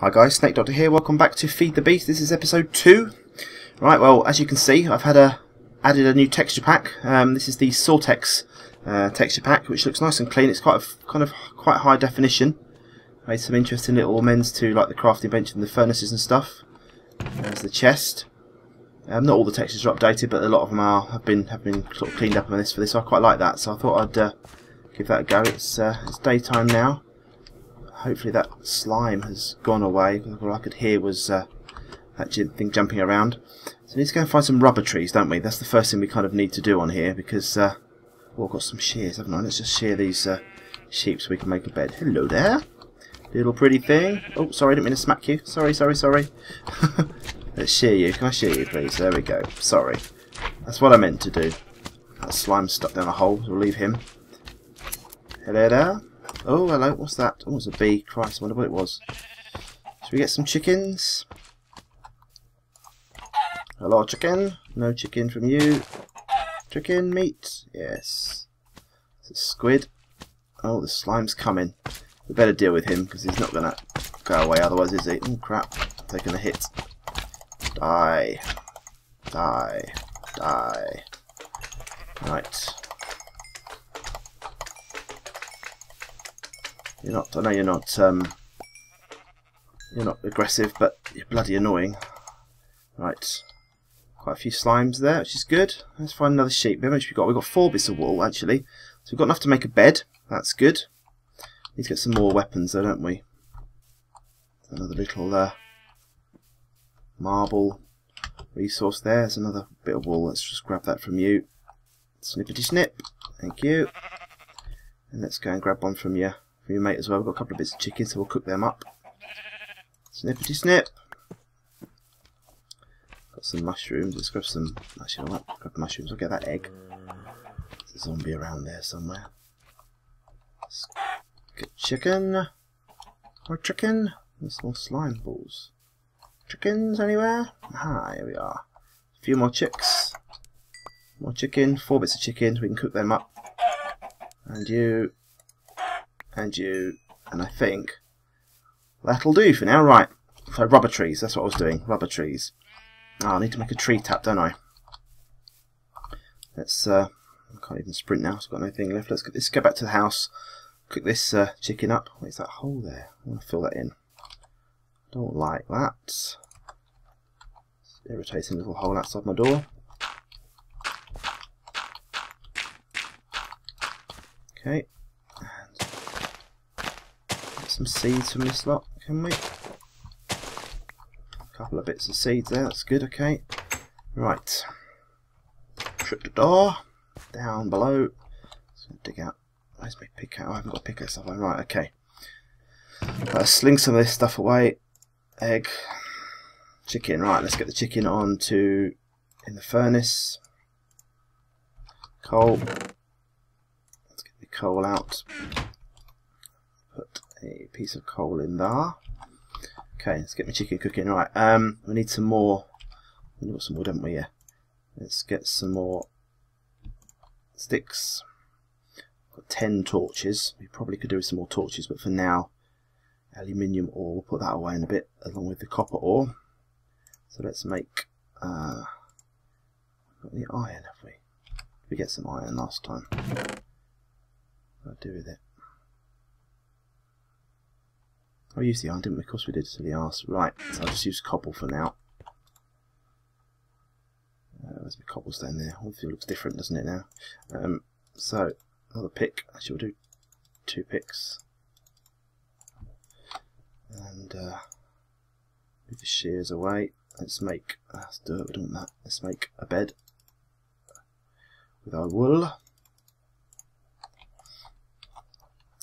Hi guys, Snake Doctor here, welcome back to Feed the Beast. This is episode 2. Right, well, as you can see, I've had added a new texture pack. This is the Sortex texture pack, which looks nice and clean. It's quite high definition. Made some interesting little amends to like the crafting bench and the furnaces and stuff. There's the chest. Not all the textures are updated, but a lot of them have been sort of cleaned up on this for this. So I quite like that, so I thought I'd give that a go. It's daytime now. Hopefully that slime has gone away. All I could hear was that thing jumping around. So we need to go and find some rubber trees, don't we? That's the first thing we kind of need to do on here because... well, I've got some shears, haven't I? Let's just shear these sheep so we can make a bed. Hello there, little pretty thing. Oh, sorry, I didn't mean to smack you. Sorry. Let's shear you. Can I shear you, please? There we go. Sorry. That's what I meant to do. That slime's stuck down a hole. We'll leave him. Hello there. Oh, hello, what's that? Oh, it's a bee. Christ, I wonder what it was. Should we get some chickens? Hello, chicken. No chicken from you. Chicken meat. Yes. It's a squid. Oh, the slime's coming. We better deal with him, because he's not going to go away otherwise, is he? Oh, crap. Taking a hit. Die. Die. Die. Right. You're not, I know you're not aggressive, but you're bloody annoying. Right, quite a few slimes there, which is good. Let's find another sheep. How much have we got? We've got 4 bits of wool, actually. So we've got enough to make a bed. That's good. Need to get some more weapons, though, don't we? Another little marble resource there. There's another bit of wool. Let's just grab that from you. Snippity snip. Thank you. And let's go and grab one from you. You mate as well. We've got a couple of bits of chicken, so we'll cook them up. Snippity snip. Got some mushrooms. Let's grab some. Actually, I won't grab mushrooms. I'll get that egg. There's a zombie around there somewhere. Let's get chicken. More chicken. There's more slime balls. Chickens anywhere? Ah, here we are. A few more chicks. More chicken. 4 bits of chicken. We can cook them up. And you. And you, and I think that'll do for now. Right, so rubber trees, that's what I was doing, rubber trees. Oh, I need to make a tree tap, don't I? Let's, I can't even sprint now, so I've got no thing left. Let's go back to the house, cook this chicken up. Where's that hole there? I want to fill that in. Don't like that. It's an irritating little hole outside my door. Okay. Some seeds from this lot, can we? A couple of bits of seeds there, that's good, okay. Right. Shut the door. Down below. Just gonna dig out. Where's my pickaxe? Oh, I haven't got a pickaxe, have I? Right, okay. Gotta sling some of this stuff away. Egg. Chicken, right, let's get the chicken on to in the furnace. Coal. Let's get the coal out. Put a piece of coal in there. Okay, let's get my chicken cooking. Right, we need some more. We've got some wood, haven't we? Yeah. Let's get some more sticks. I've got 10 torches. We probably could do with some more torches, but for now, aluminium ore. We'll put that away in a bit, along with the copper ore. So let's make. Got any iron? Have we? Did we get some iron last time? What do I do with it? I used the iron, didn't we? Of course we did, silly arse. Right, so I'll just use cobble for now. There's my cobblestone there. Obviously it looks different, doesn't it, now? So, another pick. Actually, we'll do 2 picks. And move the shears away. Let's make... let's do it, we're doing that. Let's make a bed with our wool.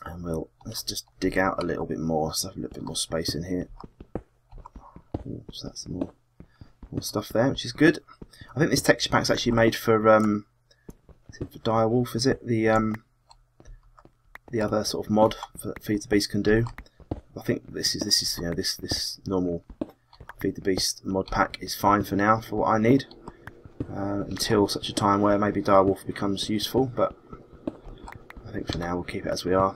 And we'll, let's just dig out a little bit more, so have a little bit more space in here. Ooh, so that's some more stuff there, which is good. I think this texture pack's actually made for Direwolf, is it? The other sort of mod that Feed the Beast can do. I think this is you know, this normal Feed the Beast mod pack is fine for now for what I need. Until such a time where maybe Direwolf becomes useful, but I think for now we'll keep it as we are.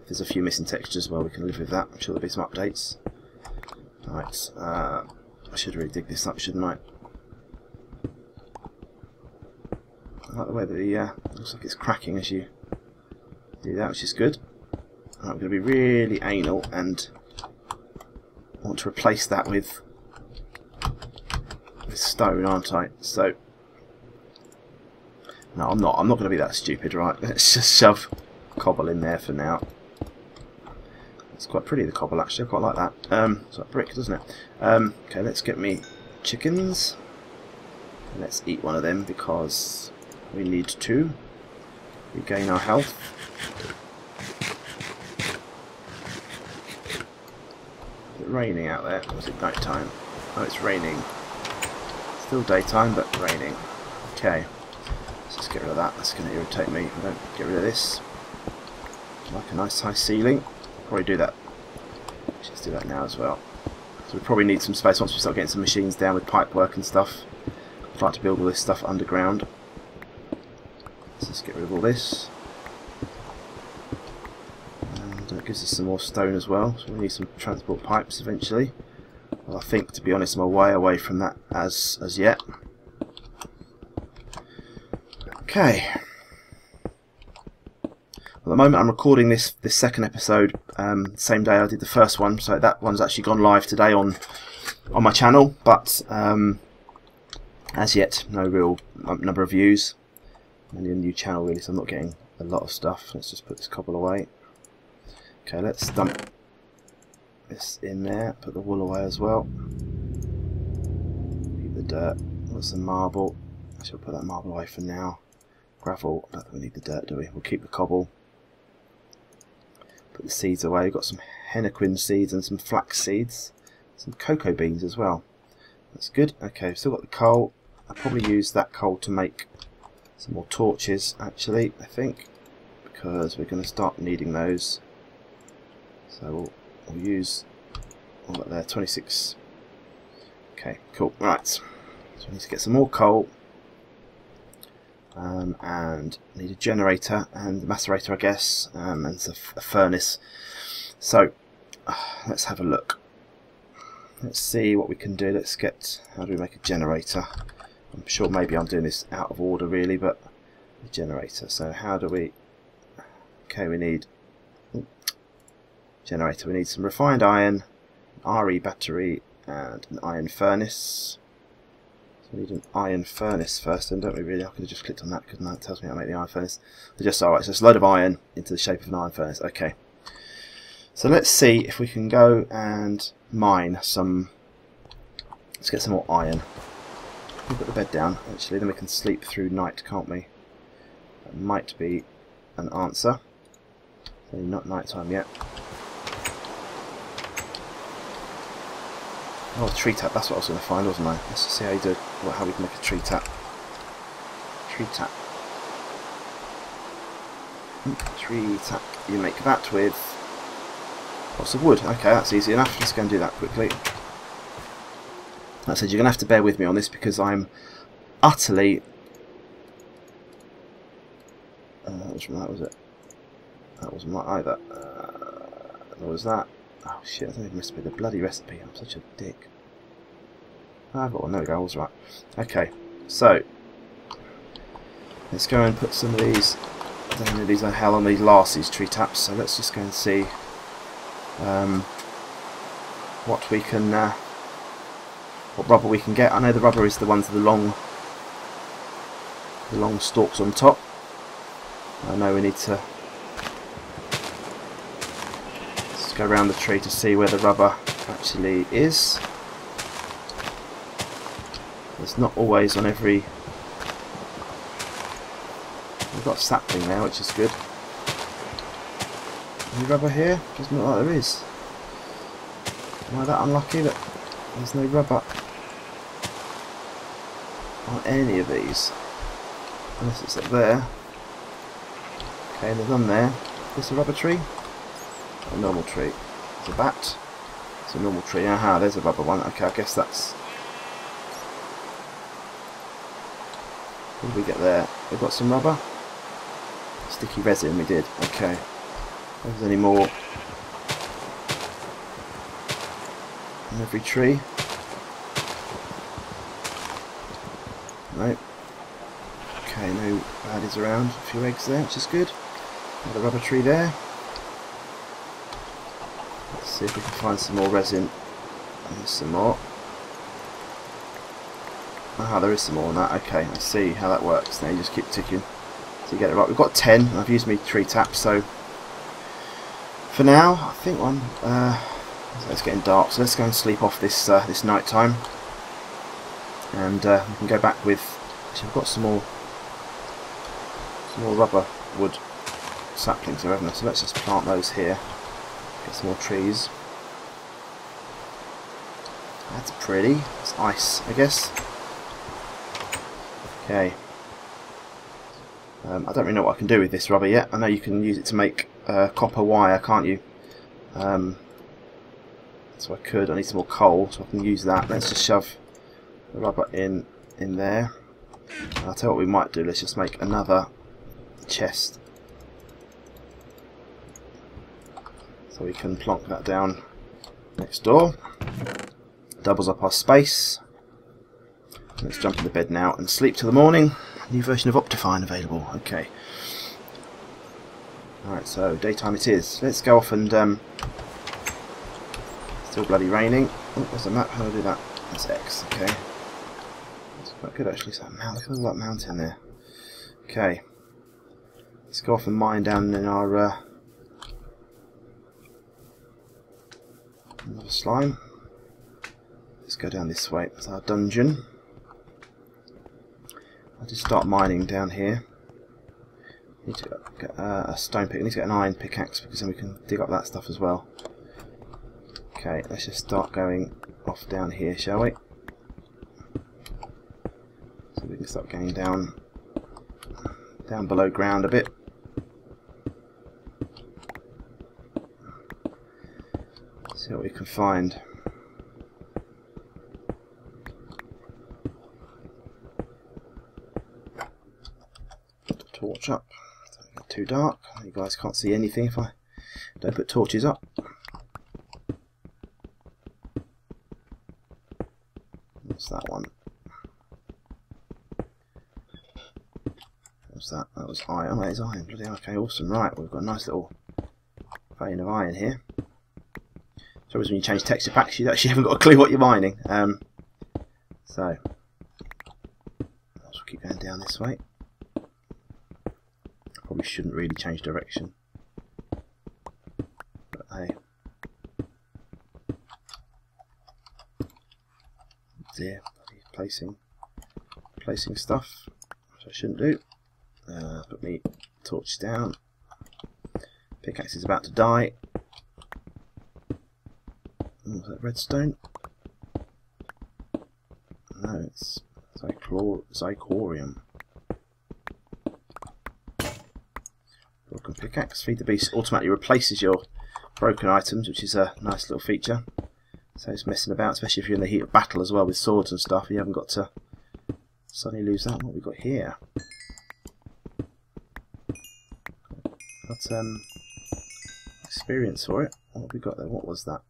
If there's a few missing textures, well, we can live with that. I'm sure there'll be some updates. Right, I should really dig this up, shouldn't I? I like the way that the looks like it's cracking as you do that, which is good. I'm going to be really anal and want to replace that with stone, aren't I? So no, I'm not going to be that stupid, right? Let's just shove cobble in there for now. It's quite pretty, the cobble, actually. I quite like that. It's like brick, doesn't it? Okay, let's get me chickens. Let's eat one of them because we need to regain our health. Is it raining out there? Or is it night time? Oh, it's raining. Still daytime, but raining. Okay, let's just get rid of that. That's going to irritate me if I don't get rid of this. I like a nice high ceiling. Probably do that. Let's do that now as well. So we probably need some space once we start getting some machines down with pipe work and stuff. I'd like to build all this stuff underground. Let's just get rid of all this. And it gives us some more stone as well. So we need some transport pipes eventually. Well, I think, to be honest, I'm a way away from that as yet. Okay. At the moment I'm recording this second episode same day I did the first one, so that one's actually gone live today on my channel, but as yet no real number of views. I'm only a new channel really, so I'm not getting a lot of stuff. Let's just put this cobble away. Okay, let's dump this in there, put the wool away as well. Leave the dirt, got some marble. I shall put that marble away for now. Gravel, I don't think we need the dirt, do we? We'll keep the cobble. Put the seeds away. We've got some henequen seeds and some flax seeds, some cocoa beans as well. That's good. Okay, we've still got the coal. I'll probably use that coal to make some more torches, actually, I think, because we're going to start needing those. So we'll use all that there, 26. Okay, cool. Right, so we need to get some more coal. And need a generator and a macerator, I guess, and a furnace. So let's have a look. Let's see what we can do. Let's get, how do we make a generator? I'm sure maybe I'm doing this out of order really, but a generator. So how do we, okay, we need generator. We need some refined iron, an RE battery and an iron furnace. We need an iron furnace first then, don't we really? I could have just clicked on that, couldn't I? It tells me how to make the iron furnace. So just, alright, so it's a load of iron into the shape of an iron furnace. Okay. So let's see if we can go and mine some... Let's get some more iron. We'll put the bed down, actually, then we can sleep through night, can't we? That might be an answer. It's only not night time yet. Oh, a tree tap, that's what I was going to find, wasn't I? Let's see how you do it, how we can make a tree tap. Tree tap. Tree tap. You make that with lots of wood. Okay, that's easy enough. Let's go and do that quickly. That said, you're going to have to bear with me on this because I'm utterly... that was it. That wasn't right either. What was that? Oh shit, I don't even remember the bloody recipe, I'm such a dick. I've got one, there we go, I was right. Okay, so let's go and put some of these, I don't know these are hell on these lassies tree taps, so let's just go and see what we can, what rubber we can get. I know the rubber is the ones with the long stalks on top. I know we need to go around the tree to see where the rubber actually is. It's not always on every... We've got a sapling there, which is good. Any rubber here? Doesn't look like there is. Am I that unlucky that there's no rubber on any of these? Unless it's up there. Okay, there's none there. Is this a rubber tree? A normal tree. It's a bat. It's a normal tree. Aha, there's a rubber one. Okay, I guess that's... What did we get there? We've got some rubber. Sticky resin, we did. Okay. If there's any more... on every tree. Right. Okay, no baddies around. A few eggs there, which is good. Another rubber tree there. Let's see if we can find some more resin. And there's some more. Ah, there is some more on that. Okay, I see how that works. Now you just keep ticking to get it right. We've got 10. I've used my tree taps, so for now, I think one. So it's getting dark, so let's go and sleep off this this night time, and we can go back with. Actually, we've got some more rubber wood saplings here, haven't we? So let's just plant those here. Get some more trees. That's pretty. It's ice, I guess. Okay. I don't really know what I can do with this rubber yet. I know you can use it to make copper wire, can't you? So I could. I need some more coal, so I can use that. Let's just shove the rubber in there. And I'll tell you what we might do. Let's just make another chest, so we can plonk that down next door. Doubles up our space. Let's jump in the bed now and sleep till the morning. New version of Optifine available. Okay. Alright, so daytime it is. Let's go off and still bloody raining. Oh, there's a map. How do I do that? That's X. Okay. That's quite good actually. So, man, look at all that mountain there. Okay. Let's go off and mine down in our another slime. Let's go down this way. That's our dungeon. I'll just start mining down here. Need to get a stone pick. I need to get an iron pickaxe because then we can dig up that stuff as well. Okay, let's just start going off down here, shall we? So we can start going down below ground a bit. See what we can find. Torch up. Don't get too dark. You guys can't see anything if I don't put torches up. What's that one? What's that? That was iron. Oh, that is iron. Bloody hell. Okay, awesome. Right, we've got a nice little vein of iron here. So when you change texture packs, you actually haven't got a clue what you're mining. So I'll just keep going down this way. Probably shouldn't really change direction, but hey, dear, placing stuff, which I shouldn't do. Put me torch down. Pickaxe is about to die. Oh, is that redstone? No, it's Zycorium. Broken pickaxe. Feed the Beast automatically replaces your broken items, which is a nice little feature. So it's messing about, especially if you're in the heat of battle as well with swords and stuff. You haven't got to suddenly lose that. What have we got here? Got experience for it. What have we got there? What was that?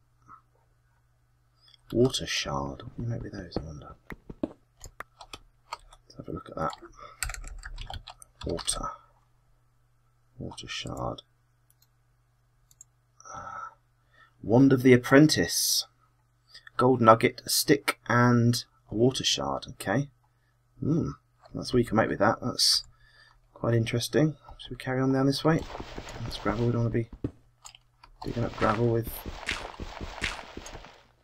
Water shard. What do you make with those, I wonder? Let's have a look at that. Water shard. Wand of the Apprentice. Gold nugget, a stick, and a water shard. Okay. That's what you can make with that. That's quite interesting. Should we carry on down this way? That's gravel. We don't want to be digging up gravel with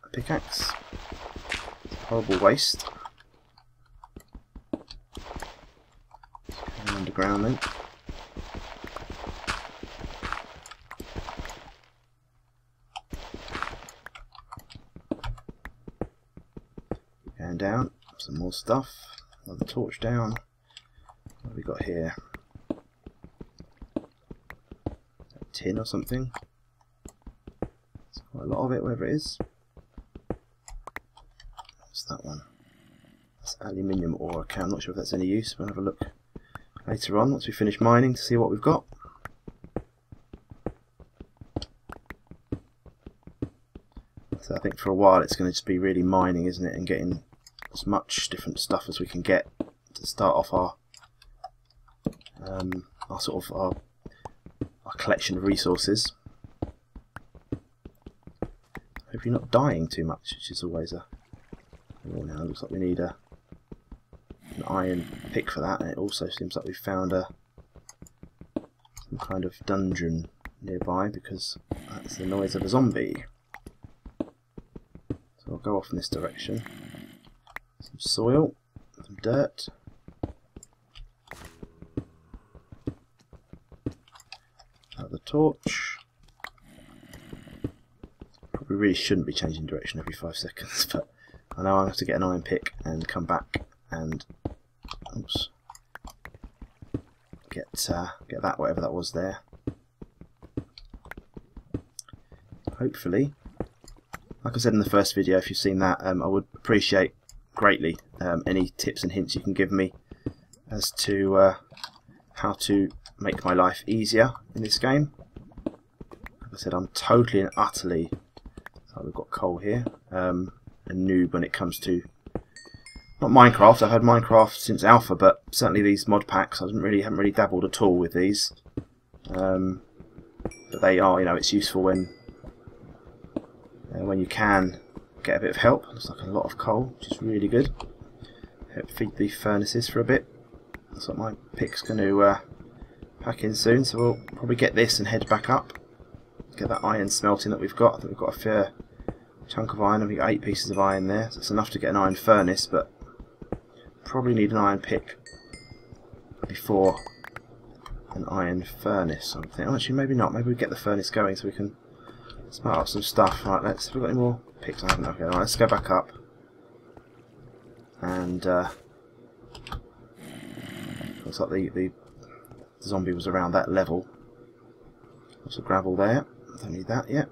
a pickaxe. It's a horrible waste. Carry on underground then. Down, some more stuff, another torch down. What have we got here? A tin or something. There's quite a lot of it, wherever it is. What's that one? That's aluminium ore. Okay, I'm not sure if that's any use. We'll have a look later on once we finish mining to see what we've got. So I think for a while it's going to just be really mining, isn't it, and getting as much different stuff as we can get to start off our sort of our collection of resources. Hope you're not dying too much, which is always a... Oh, now looks like we need an iron pick for that, and it also seems like we've found some kind of dungeon nearby, because that's the noise of a zombie. So I'll go off in this direction. Some soil, some dirt. Another torch. Probably really shouldn't be changing direction every 5 seconds, but I know I'll have to get an iron pick and come back and oops, get that, whatever that was there. Hopefully, like I said in the first video, if you've seen that, I would appreciate greatly any tips and hints you can give me as to how to make my life easier in this game. Like I said, I'm totally and utterly, oh, we've got coal here, a noob when it comes to, not Minecraft, I've had Minecraft since alpha, but certainly these mod packs, I haven't really dabbled at all with these. But they are, you know, it's useful when you can get a bit of help. Looks like a lot of coal, which is really good. Help feed the furnaces for a bit. Looks like my pick's going to pack in soon, so we'll probably get this and head back up. Get that iron smelting that we've got. I think we've got a fair chunk of iron, and we've got 8 pieces of iron there, so it's enough to get an iron furnace, but probably need an iron pick before an iron furnace. I'm thinking, oh, actually, maybe not. Maybe we get the furnace going so we can smart up some stuff. Right, have we got any more picks? I haven't. Okay, right, let's go back up and looks like the zombie was around that level. Lots of gravel there. Don't need that yet.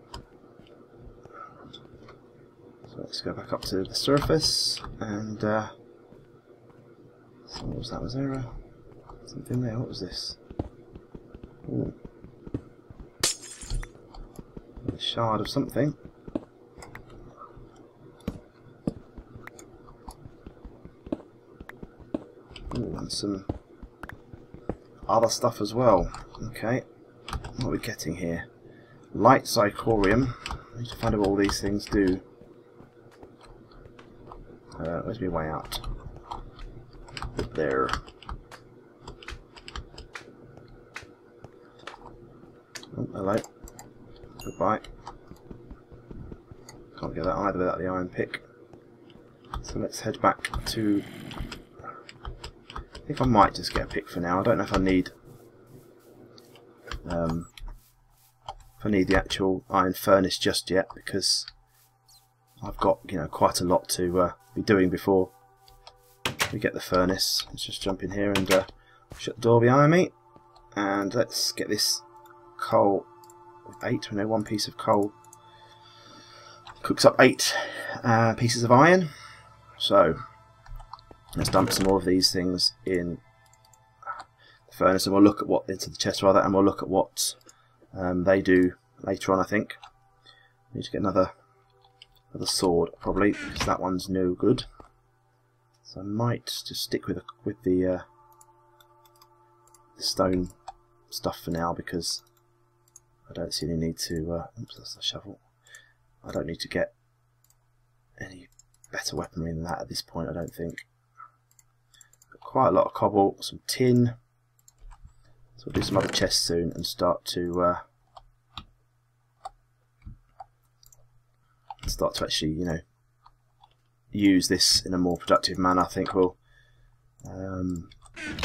So let's go back up to the surface and so what was that? Was there something there? What was this? Ooh. A shard of something. Ooh, and some other stuff as well. Okay, what are we getting here? Light Zycorium. I need to find out what all these things do. Where's my way out? There. Oh, hello. Goodbye. Can't get that either without the iron pick. So let's head back to... I think I might just get a pick for now. I don't know if I need... if I need the actual iron furnace just yet, because I've got, you know, quite a lot to be doing before we get the furnace. Let's just jump in here and shut the door behind me. And let's get this coal... With 8, we know one piece of coal cooks up 8 pieces of iron. So let's dump some more of these things in the furnace, and we'll look at what into the chest rather, and we'll look at what they do later on. I think we need to get another sword probably, because that one's no good. So I might just stick with the stone stuff for now, because I don't see any need to, oops, that's a shovel. I don't need to get any better weaponry than that at this point, I don't think. Got quite a lot of cobble, some tin. So we'll do some other chests soon and start to actually, you know, use this in a more productive manner. I think we'll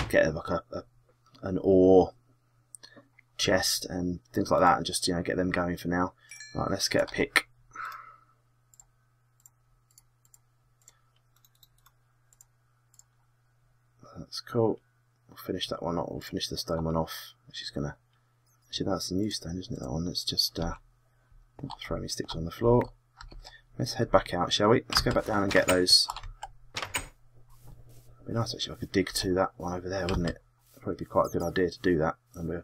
get like an ore chest and things like that, and just, you know, get them going for now. Right, let's get a pick. That's cool. We'll finish that one off. We'll finish the stone one off. Actually, that's the new stone, isn't it? That one. Let's just throw me sticks on the floor. Let's head back out, shall we? Let's go back down and get those. It'd be nice actually if I could dig to that one over there, wouldn't it? It'd probably be quite a good idea to do that. And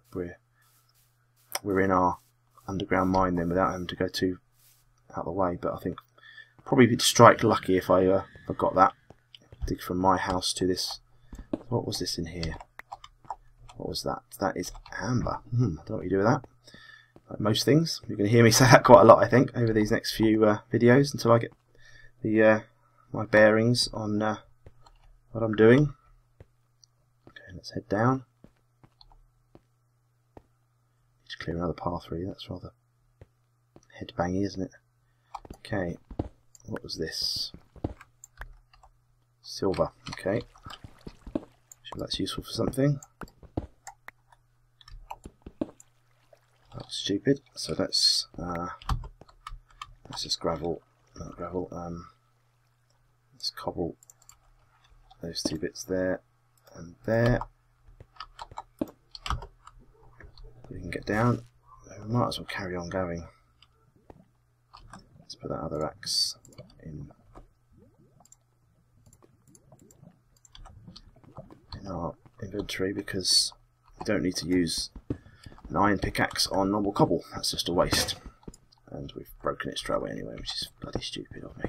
we're in our underground mine then, without having to go too out of the way, but I think probably would strike lucky if I got that. Dig from my house to this. What was this in here? What was that? That is amber. I don't know what you do with that. Like most things, you're going to hear me say that quite a lot, I think, over these next few videos until I get the my bearings on what I'm doing. Okay, let's head down. Need to clear another path through. That's rather headbangy, isn't it? Okay, what was this? Silver. Okay, sure that's useful for something. Stupid. So let's just gravel, not gravel. Let's cobble those two bits there and there. We can get down. We might as well carry on going. Let's put that other axe in our inventory because we don't need to use an iron pickaxe on normal cobble. That's just a waste. And we've broken it straight away anyway, which is bloody stupid of me.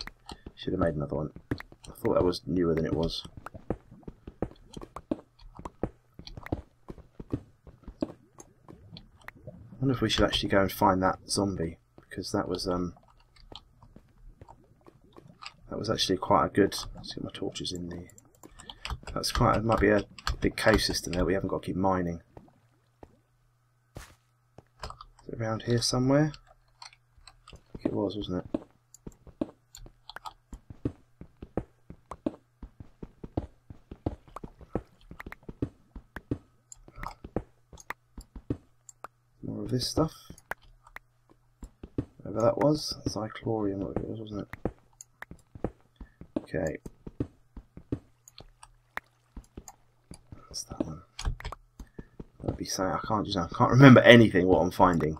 Should have made another one. I thought that was newer than it was. I wonder if we should actually go and find that zombie, because that was actually quite a good. Let's get my torches in the. That's quite. It might be a big cave system there. We haven't got to keep mining. Around here somewhere. I think it was, wasn't it? More of this stuff. Whatever that was, Zycorium, whatever it was, wasn't it? Okay. That's that one. I'd be saying I can't remember anything what I'm finding.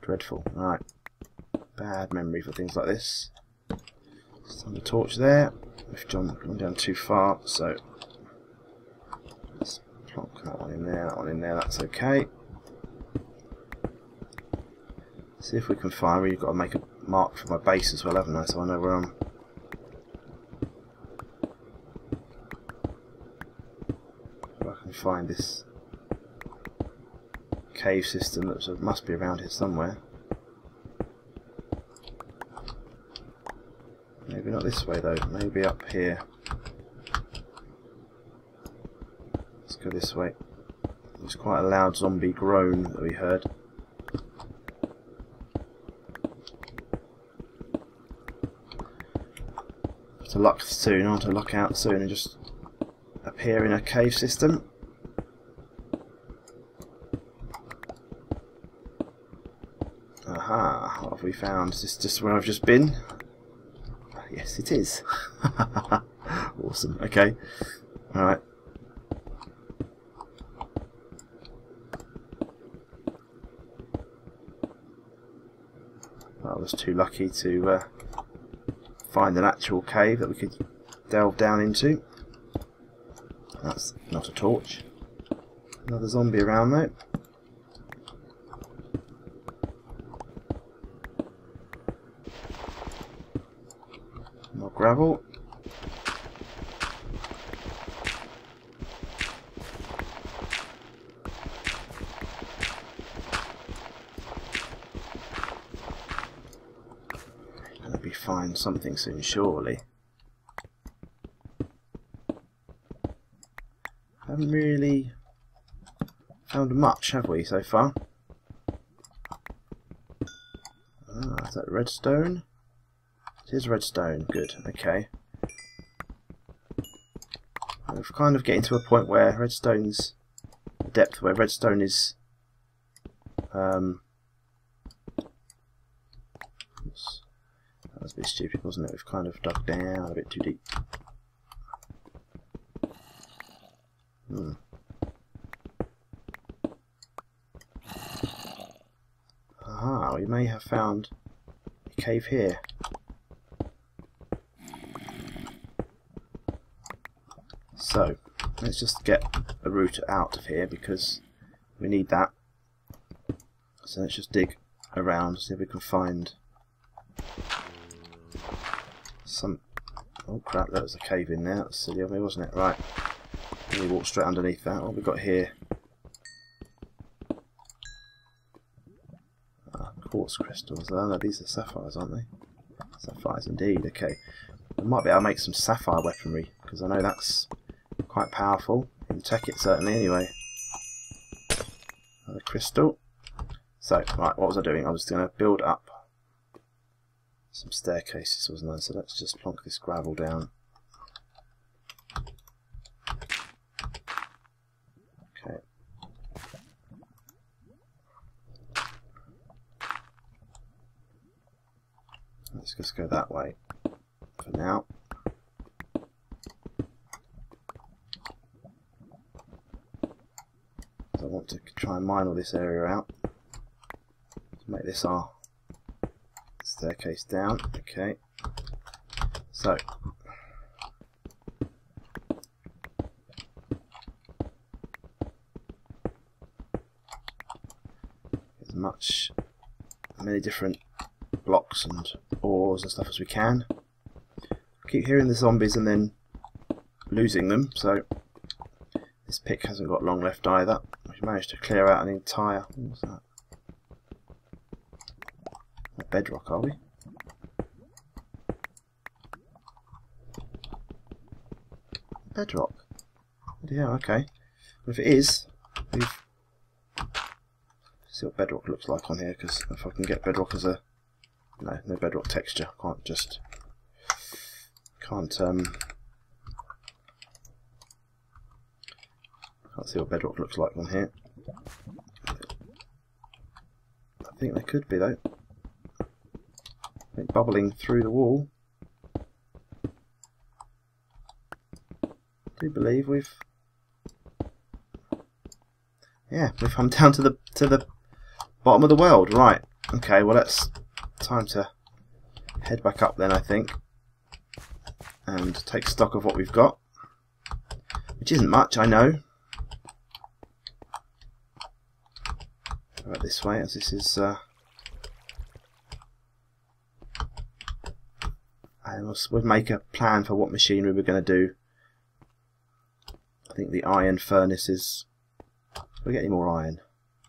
Dreadful. Alright. Bad memory for things like this. Just on the torch there. We've gone down too far, so let's plonk that one in there, that one in there, that's okay. See if we can find where. You've got to make a mark for my base as well, haven't I? So I know where I'm. If I can find this cave system that must be around here somewhere. Maybe not this way though, maybe up here. Let's go this way. It was quite a loud zombie groan that we heard. To luck soon, I want to luck out soon and just appear in a cave system. Aha, what have we found? Is this just where I've just been? Yes, it is. Awesome, okay. Alright. I was too lucky to find an actual cave that we could delve down into. That's not a torch. Another zombie around though. Gravel. Gonna be find something soon, surely. Haven't really found much, have we, so far? Ah, is that redstone? It is redstone, good, okay. We've kind of getting to a point where redstone's the depth where redstone is oops. That was a bit stupid, wasn't it? We've kind of dug down a bit too deep. Ah, we may have found a cave here. So, let's just get a root out of here because we need that. So let's just dig around, see if we can find Some... Oh crap, that was a cave in there. That's silly of me, wasn't it? Right. We walked straight underneath that. What have we got here? Quartz crystals. No, these are sapphires, aren't they? Sapphires indeed, okay. I might be able to make some sapphire weaponry, because I know that's quite powerful. In tech it certainly, anyway. Another crystal. So, right, what was I doing? I was going to build up some staircases, wasn't I? So let's just plonk this gravel down. Okay. Let's just go that way for now. So I want to try and mine all this area out. Make this our staircase down, okay. So as much, many different blocks and ores and stuff as we can. I keep hearing the zombies and then losing them, so this pick hasn't got long left either. We've managed to clear out an entire, what was that? Bedrock, are we? Bedrock. Yeah, okay. Well, if it is, we've... see what bedrock looks like on here, because if I can get bedrock as a no bedrock texture, I can't just can't see what bedrock looks like on here. I think there could be though. I think bubbling through the wall. I do believe we've, yeah, we've come down to the bottom of the world, right? Okay, well that's time to head back up then, I think, and take stock of what we've got, which isn't much, I know. Right this way, as this is. And we'll make a plan for what machinery we're going to do. I think the iron furnace is... we're getting more iron.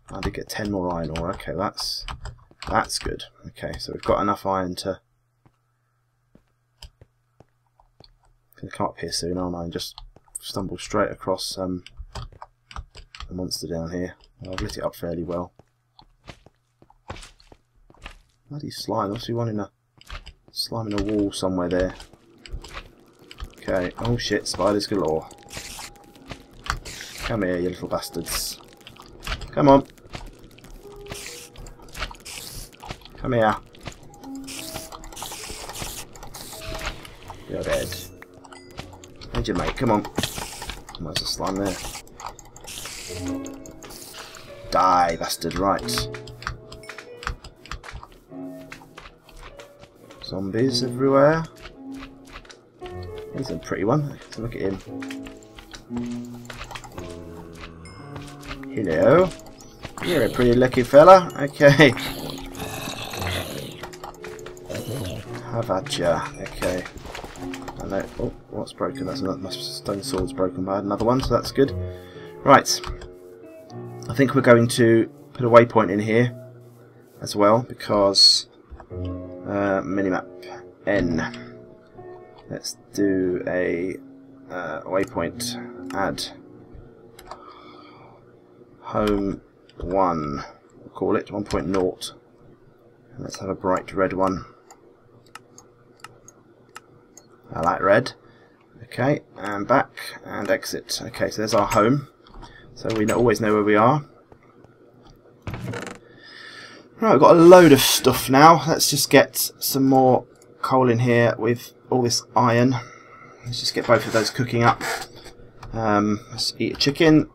I did get 10 more iron ore. Okay, that's good. Okay, so we've got enough iron to... I'm going to come up here soon, aren't I? And just stumble straight across the monster down here. Well, I've lit it up fairly well. Bloody slime. Obviously one in a... slime in a wall somewhere there. Okay, oh shit, spiders galore. Come here, you little bastards. Come on. Come here. You're dead. Where'd you mate? Come on. There's a slime there. Die, bastard, right. Zombies everywhere. He's a pretty one. Let's look at him. Hello. You're a pretty lucky fella. Okay. Have at ya. Okay. I know. Oh, what's broken? That's another. My stone sword's broken, but I had another one, so that's good. Right. I think we're going to put a waypoint in here as well, because. Minimap N. Let's do a waypoint add home 1. We'll call it 1.0. And let's have a bright red one. I like red. Okay, and back and exit. Okay, so there's our home. So we always know where we are. Right, we've got a load of stuff now. Let's just get some more coal in here with all this iron. Let's just get both of those cooking up. Let's eat a chicken.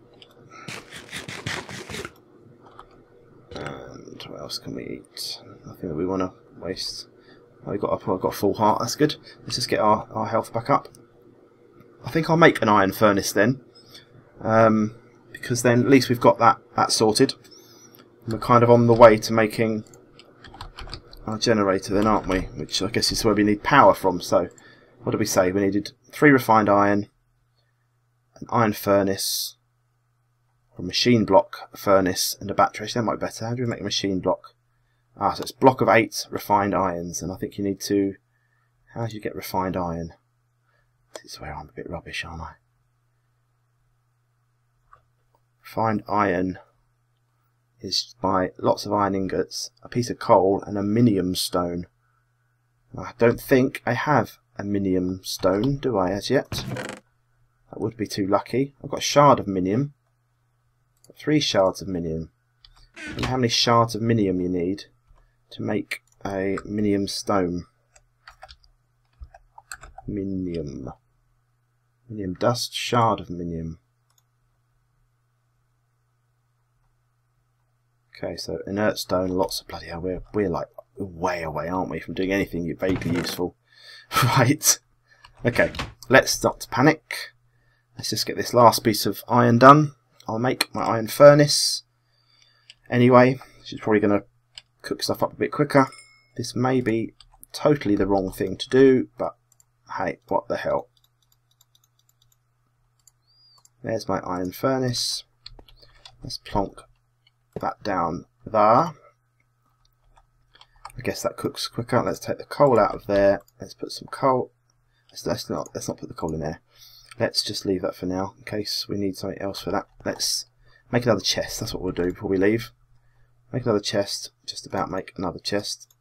And what else can we eat? Nothing that we want to waste. Oh, I've got a full heart, that's good. Let's just get our health back up. I think I'll make an iron furnace then. Because then at least we've got that sorted. We're kind of on the way to making our generator then, aren't we? Which I guess is where we need power from. So what did we say? We needed 3 refined iron, an iron furnace, a machine block, a furnace and a battery. Actually, that might be better. How do we make a machine block? Ah, so it's block of 8 refined irons, and I think you need to... How do you get refined iron? This is where I'm a bit rubbish, aren't I? Refined iron is by lots of iron ingots, a piece of coal and a minium stone. I don't think I have a minium stone, do I, as yet? That would be too lucky. I've got a shard of minium. 3 shards of minium. And how many shards of minium you need to make a minium stone? Minium. Minium dust, shard of minium. Okay, so inert stone, lots of bloody hell. We're like way away, aren't we, from doing anything vaguely useful. Right. Okay, let's not panic. Let's just get this last piece of iron done. I'll make my iron furnace anyway. She's probably going to cook stuff up a bit quicker. This may be totally the wrong thing to do, but hey, what the hell. There's my iron furnace. Let's plonk that down there. I guess that cooks quicker. Let's take the coal out of there. Let's put some coal. Let's not put the coal in there. Let's just leave that for now, in case we need something else for that. Let's make another chest. That's what we'll do before we leave. Make another chest. Just about make another chest.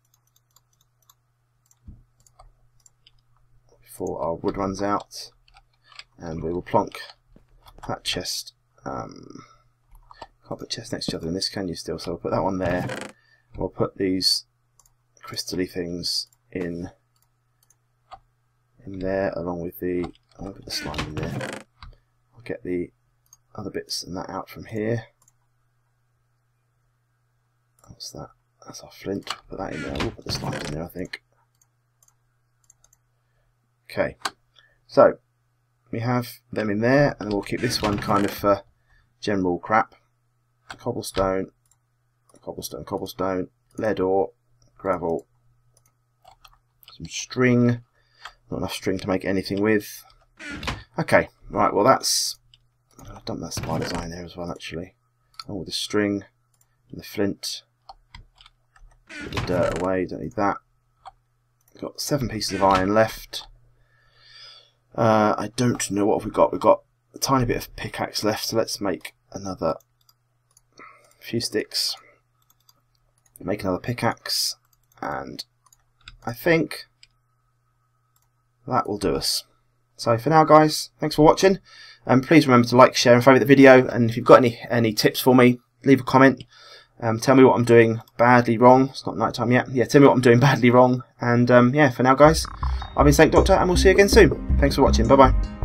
Before our wood runs out. And we will plonk that chest. Can't put chests next to each other in this, can you still? So we'll put that one there. We'll put these crystal-y things in there, along with the... I'm going to put the slime in there. I'll get the other bits and that out from here. What's that? That's our flint. Put that in there. We'll put the slime in there, I think. Okay. So, we have them in there, and we'll keep this one kind of for general crap. Cobblestone, cobblestone, cobblestone, lead ore, gravel, some string. Not enough string to make anything with. Okay, right, well that's... I'll dump that spider's eye in there as well, actually. Oh, the string and the flint. Put the dirt away, don't need that. We've got 7 pieces of iron left. I don't know what we've got. We've got a tiny bit of pickaxe left, so let's make another few sticks. Make another pickaxe, and I think that will do us. So for now, guys, thanks for watching, and please remember to like, share and favourite the video, and if you've got any tips for me, leave a comment. Tell me what I'm doing badly wrong. It's not night time yet. Yeah, tell me what I'm doing badly wrong, and yeah, for now, guys, I've been Snake Doctor, and we'll see you again soon. Thanks for watching. Bye bye.